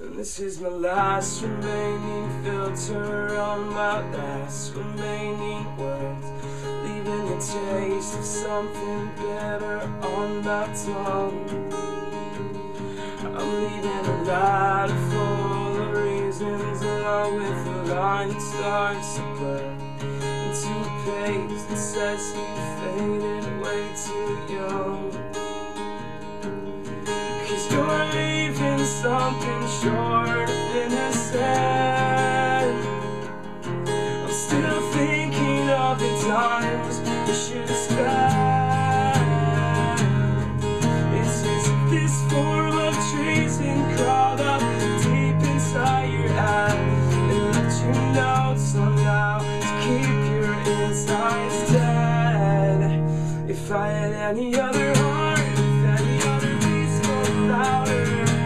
And this is my last remaining filter on my last remaining words, leaving a taste of something better on my tongue. I'm leaving a lot of all the reasons, along with the line that starts to burn into a page that says you faded way too young. You're leaving something short of innocent. I'm still thinking of the times we should have spent. It's just this form of treason crawled up deep inside your head and let you know somehow to keep your insides dead. If I had any other heart, if any other louder. If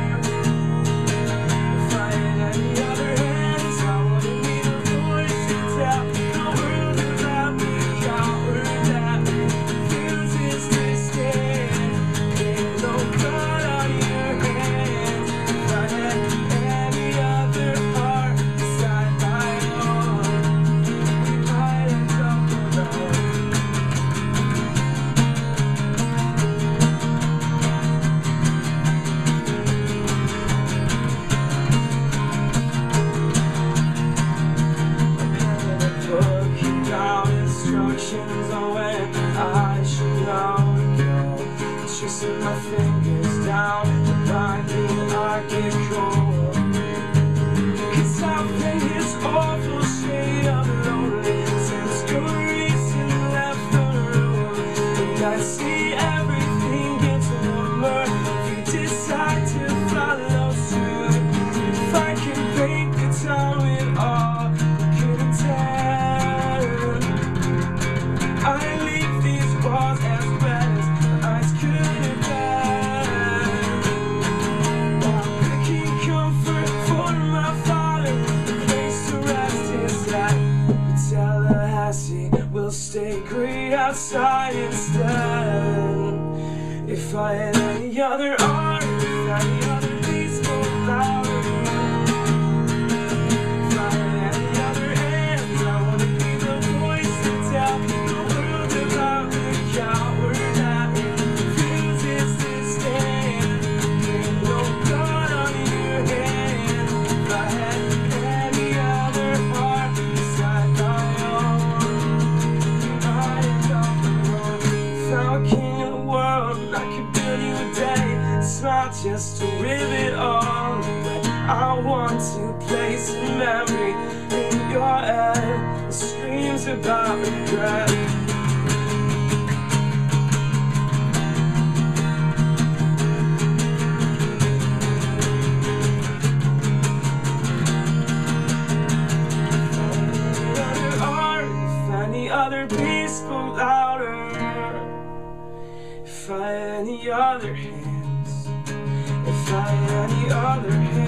I had any other hands, I wouldn't need a voice to tell the world about me. Coward that refuses to stand. Ain't no blood on your hands. If I had any other heart beside my own, we might end up alone. On where I should know to go, chasing my fingers down to find the market cool. 'Cause I've been this awful shade of lonely since your reason left the room. And I see everything gets warmer if you decide to follow suit. If I can paint the town with all I couldn't tell, I leave these walls as red as my eyes could have been, while picking comfort for my father, the place to rest his head. But Tallahassee will stay great outside instead. If I had any other art, any other peaceful flower. Just to rip it all away, I want to place a memory in your head that screams about regret. If any other art, if any other peace go louder, if I had any other hands, if I had any other hand.